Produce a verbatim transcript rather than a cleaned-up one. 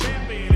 Champion.